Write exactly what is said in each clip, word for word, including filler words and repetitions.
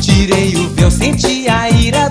Tirei o véu, senti a ira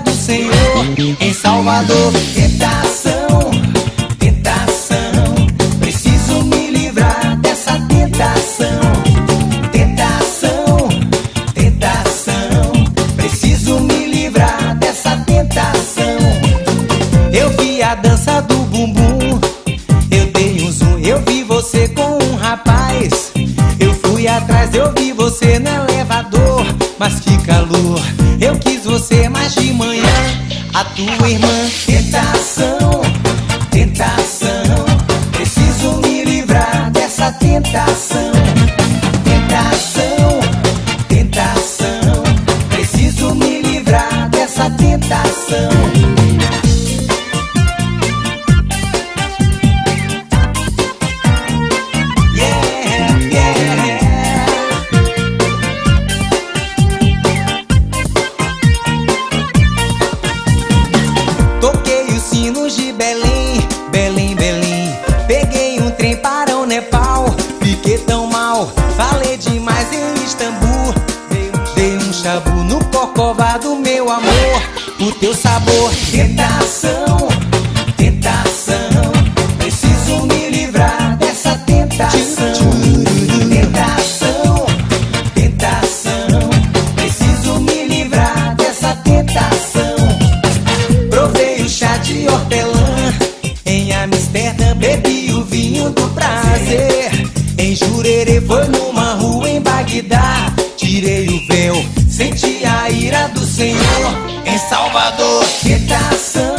do Senhor em Salvador. Tentação.